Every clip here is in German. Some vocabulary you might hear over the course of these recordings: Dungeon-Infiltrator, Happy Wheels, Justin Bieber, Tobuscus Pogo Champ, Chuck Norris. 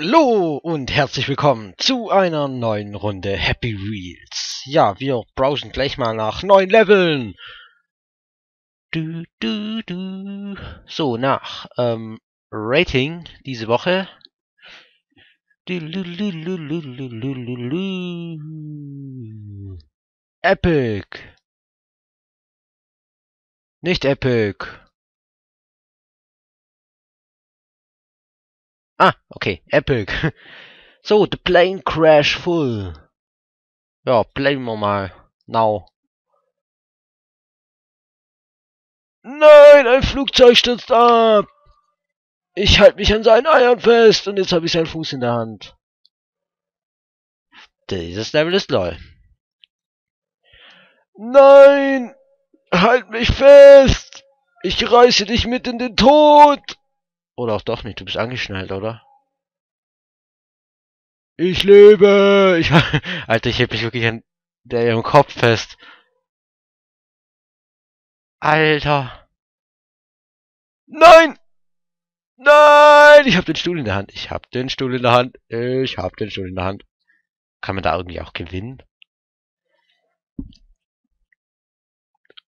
Hallo und herzlich willkommen zu einer neuen Runde Happy Wheels. Ja, wir browsen gleich mal nach neuen Leveln. So, nach Rating diese Woche. Epic. Nicht Epic. Ah, okay, Epic. So, the plane crash full. Ja, playen wir mal. Now. Nein, ein Flugzeug stürzt ab. Ich halte mich an seinen Eiern fest und jetzt habe ich seinen Fuß in der Hand. Dieses Level ist lol. Nein, halt mich fest. Ich reiße dich mit in den Tod. Oder auch doch nicht, du bist angeschnallt, oder? Ich lebe! Alter, ich heb mich wirklich an ihrem Kopf fest. Alter! Nein! Nein! Ich hab den Stuhl in der Hand. Ich hab den Stuhl in der Hand. Ich hab den Stuhl in der Hand. Kann man da irgendwie auch gewinnen?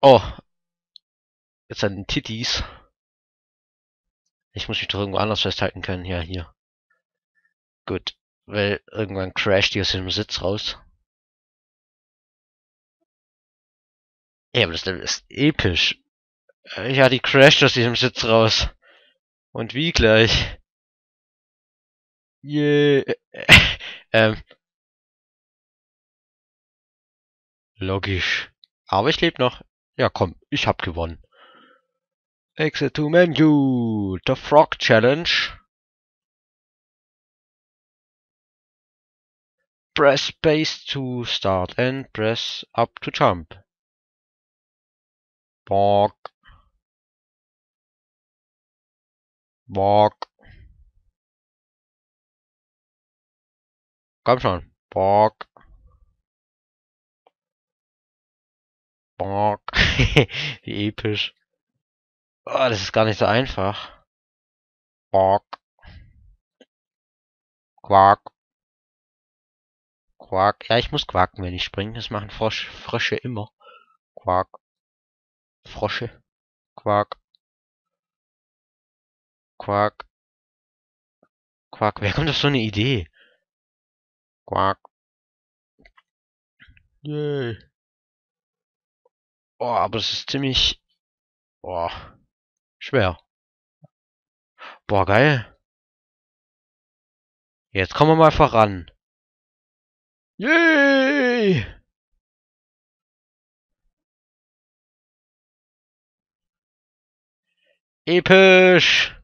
Oh. Jetzt an den Titties. Ich muss mich doch irgendwo anders festhalten können. Ja, hier. Gut. Weil irgendwann crasht die aus dem Sitz raus. Ja, aber das Level ist episch. Ja, die crasht aus diesem Sitz raus. Und wie gleich. Yeah. Logisch. Aber ich lebe noch. Ja, komm. Ich hab gewonnen. Exit to menu, the frog challenge. Press space to start and press up to jump. Walk. Walk. Komm schon. Walk. Walk. Wie episch. Oh, das ist gar nicht so einfach. Quark. Quark. Quark. Ja, ich muss quaken, wenn ich springe. Das machen Frösche immer. Quark. Frösche. Quark. Quark. Quark. Wer kommt auf so eine Idee? Quark. Yay. Oh, aber es ist ziemlich... Oh. Schwer. Boah, geil. Jetzt kommen wir mal voran. Yay! Episch!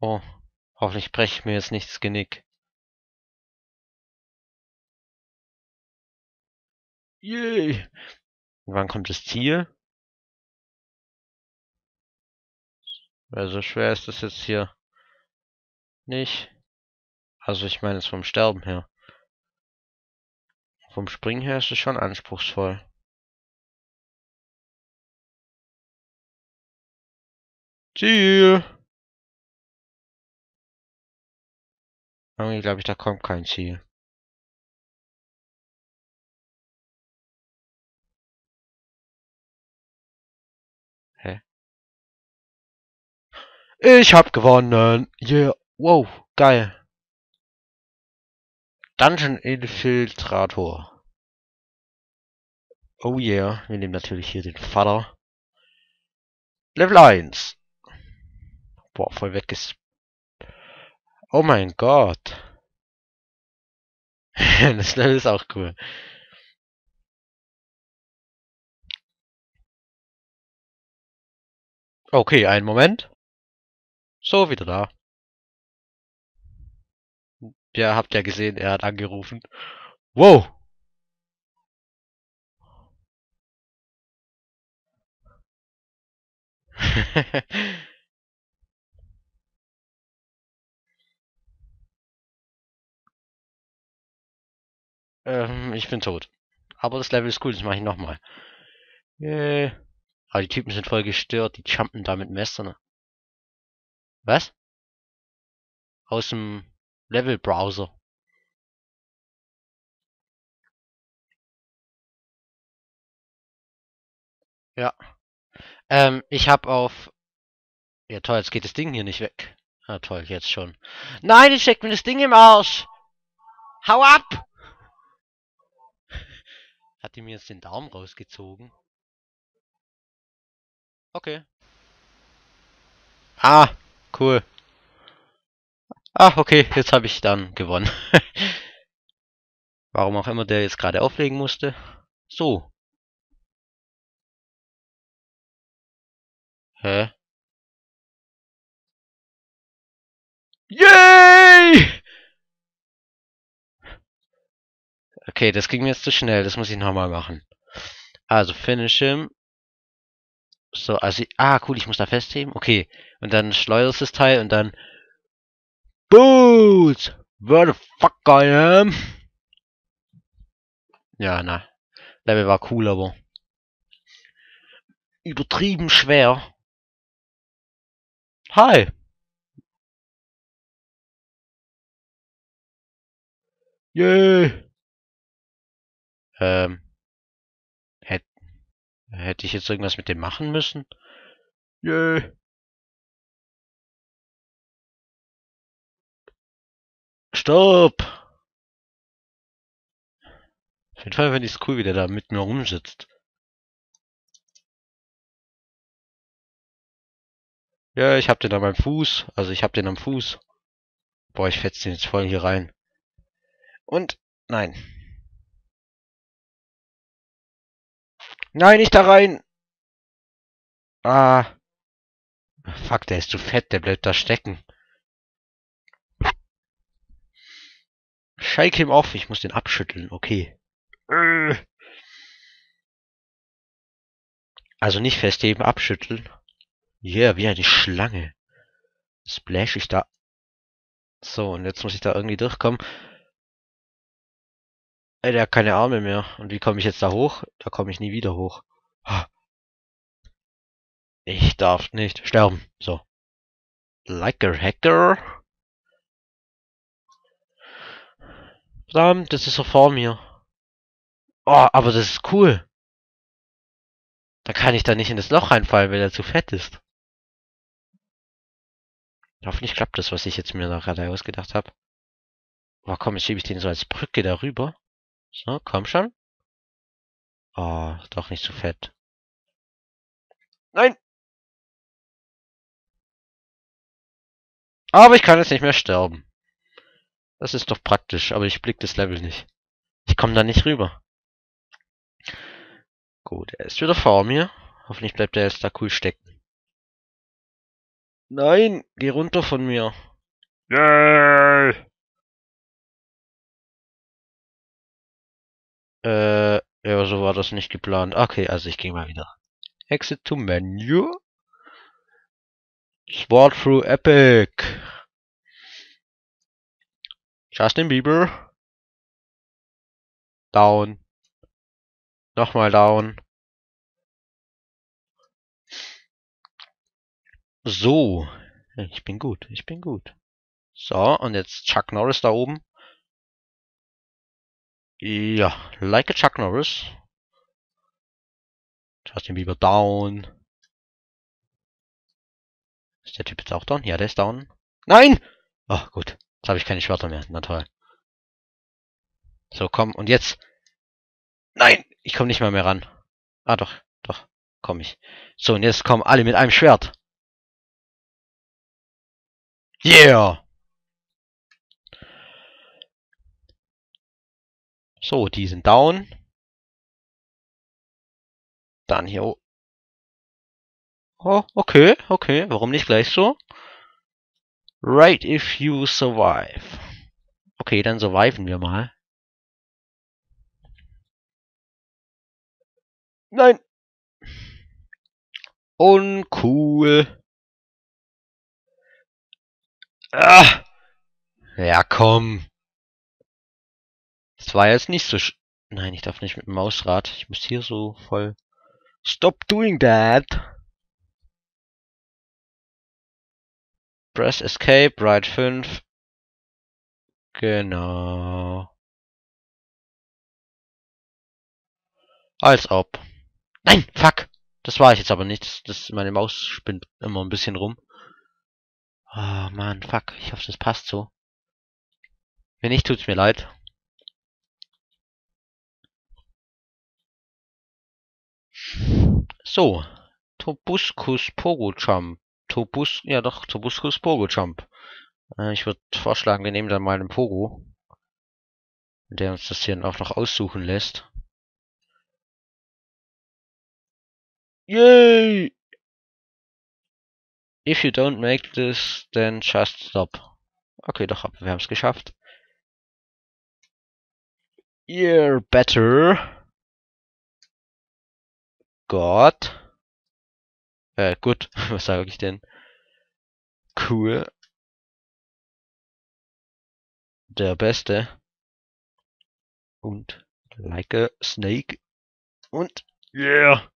Oh, hoffentlich breche ich mir jetzt nichts Genick. Yay! Und wann kommt das Ziel? Weil so schwer ist das jetzt hier nicht. Also ich meine jetzt vom Sterben her. Vom Springen her ist es schon anspruchsvoll. Ziel! Irgendwie glaube ich, da kommt kein Ziel. Ich hab gewonnen. Yeah. Wow. Geil. Dungeon-Infiltrator. Oh yeah. Wir nehmen natürlich hier den Vater. Level 1. Boah, voll weg ist. Oh mein Gott. Das Level ist auch cool. Okay, einen Moment. So, wieder da. Ihr habt ja gesehen, er hat angerufen. Wow! Ich bin tot. Aber das Level ist cool, das mache ich nochmal. Yeah. Aber die Typen sind voll gestört, die jumpen da mit Messern. Was? aus dem Level-Browser. Ja. Ich habe auf... Ja toll, jetzt geht das Ding hier nicht weg. Ja toll, jetzt schon. Nein, ich steck mir das Ding im Arsch! Hau ab! Hat die mir jetzt den Daumen rausgezogen? Okay. Ah, cool. Ah, okay, jetzt habe ich dann gewonnen. Warum auch immer der jetzt gerade auflegen musste. So. Hä? Yay! Okay, das ging mir jetzt zu schnell. Das muss ich nochmal machen. Also, finish him. So, also... Ah, cool, ich muss da festheben. Okay. Und dann schleuderst das Teil und dann... Boots! Where the fuck I am? Ja, na. Level war cool, aber... Übertrieben schwer. Hi! Yay! Hätte ich jetzt irgendwas mit dem machen müssen? Yay! Stopp! Auf jeden Fall finde ich es cool, wie der da mitten rumsitzt. Ja, ich hab den an meinem Fuß. Also ich hab den am Fuß. Boah, ich fetze den jetzt voll hier rein. Und, nein. Nein, nicht da rein! Ah. Fuck, der ist zu fett, der bleibt da stecken. Shake him off, ich muss den abschütteln, okay. Also nicht festheben, abschütteln. Yeah, wie eine Schlange. Splash ich da. So, und jetzt muss ich da irgendwie durchkommen. Ey, der hat keine Arme mehr. Und wie komme ich jetzt da hoch? Da komme ich nie wieder hoch. Ich darf nicht sterben. So. Like a hacker. Verdammt, das ist so vor mir. Oh, aber das ist cool. Da kann ich da nicht in das Loch reinfallen, weil er zu fett ist. Hoffentlich klappt das, was ich jetzt mir da gerade ausgedacht habe. Oh komm, jetzt schiebe ich den so als Brücke darüber. So, komm schon. Oh, doch nicht zu fett. Nein! Aber ich kann jetzt nicht mehr sterben. Das ist doch praktisch, aber ich blick das Level nicht. Ich komme da nicht rüber. Gut, er ist wieder vor mir. Hoffentlich bleibt er jetzt da cool stecken. Nein, geh runter von mir. Yay! Ja, so war das nicht geplant. Okay, also ich gehe mal wieder. Exit to Menu. Sword through Epic. Justin Bieber. Down. Nochmal down. So. Ich bin gut, ich bin gut. So, und jetzt Chuck Norris da oben. Ja, like a Chuck Norris. Justin Bieber down. Ist der Typ jetzt auch down? Ja, der ist down. Nein! Oh, gut. Jetzt habe ich keine Schwerter mehr. Na toll. So, komm. Und jetzt. Nein! Ich komme nicht mal mehr ran. Ah, doch. Doch. Komme ich. So, und jetzt kommen alle mit einem Schwert. Yeah! So, die sind down. Dann hier. Oh, okay, okay. Warum nicht gleich so? Right if you survive. Okay, dann surviven wir mal. Nein! Uncool. Ah! Ja, komm. Das war jetzt nicht so... Nein, ich darf nicht mit dem Mausrad. Ich muss hier so voll... Stop doing that! Press Escape, Right 5. Genau. Als ob. Nein, fuck! Das war ich jetzt aber nicht. Meine Maus spinnt immer ein bisschen rum. Oh man, fuck. Ich hoffe, das passt so. Wenn nicht, tut's mir leid. So. Tobuscus Pogo Champ. Tobuscus Pogo Champ. Ich würde vorschlagen, wir nehmen dann mal einen Pogo. Der uns das hier auch noch aussuchen lässt. Yay! If you don't make this, then just stop. Okay, doch, wir haben es geschafft. You're better. God. Gut, was sage ich denn? Cool. Der Beste. Und like a snake. Und yeah.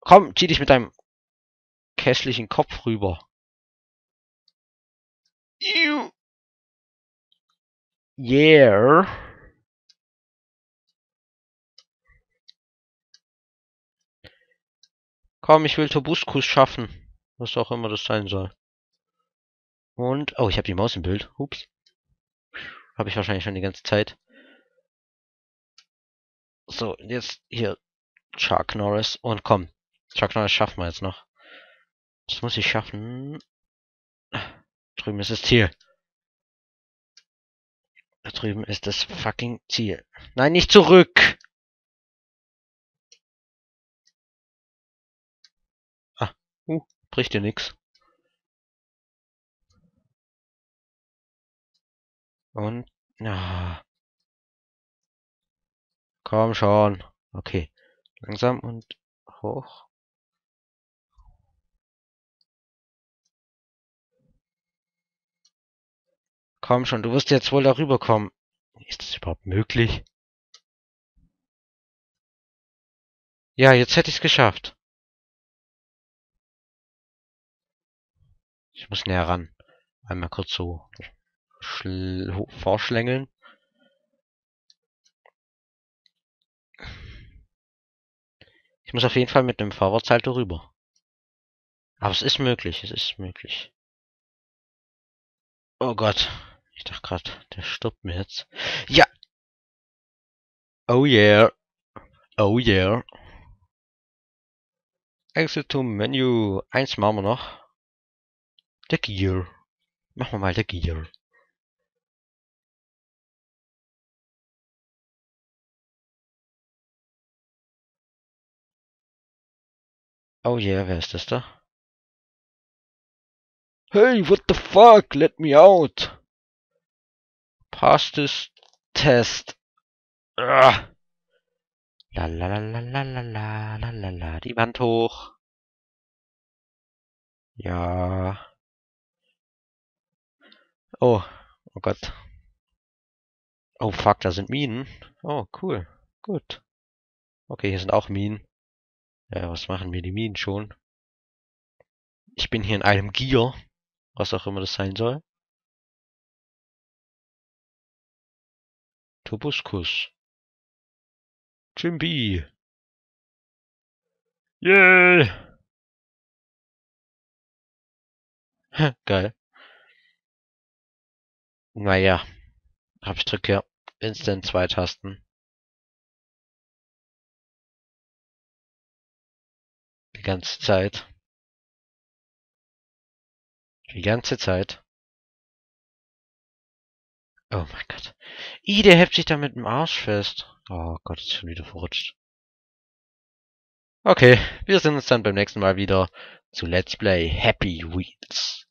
Komm, zieh dich mit deinem hässlichen Kopf rüber. Ew. Yeah. Komm, ich will Tobuscus schaffen. Was auch immer das sein soll. Und, oh, ich habe die Maus im Bild. Ups. Habe ich wahrscheinlich schon die ganze Zeit. So, jetzt hier Chuck Norris. Und komm, Chuck Norris schaffen wir jetzt noch. Das muss ich schaffen. Drüben ist das Ziel. Da drüben ist das fucking Ziel. Nein, nicht zurück! Ah, bricht dir nix. Und, na. Komm schon. Okay. Langsam und hoch. Komm schon, du wirst jetzt wohl darüber kommen. Ist das überhaupt möglich? Ja, jetzt hätte ich es geschafft. Ich muss näher ran. Einmal kurz so vorschlängeln. Ich muss auf jeden Fall mit einem Vorwärtssalto rüber. Aber es ist möglich, es ist möglich. Oh Gott. Ich dachte gerade, der stirbt mir jetzt. Ja! Oh yeah! Oh yeah! Exit to Menu. Eins machen wir noch. Der Gear. Machen wir mal der Gear. Oh yeah, wer ist das da? Hey, what the fuck? Let me out! Pass this test. Ugh. La la la la la la la la la la. Die Wand hoch. Ja. Oh. Oh Gott. Oh fuck, da sind Minen. Oh cool. Gut. Okay, hier sind auch Minen. Ja, was machen mir die Minen schon? Ich bin hier in einem Gear. Was auch immer das sein soll. Tobuscus. Jimby. Yay! Geil. Naja. Ich drücke ja instant zwei Tasten. Die ganze Zeit. Die ganze Zeit. Oh mein Gott. Ih, der hebt sich da mit dem Arsch fest. Oh Gott, ist schon wieder verrutscht. Okay, wir sehen uns dann beim nächsten Mal wieder zu Let's Play Happy Wheels.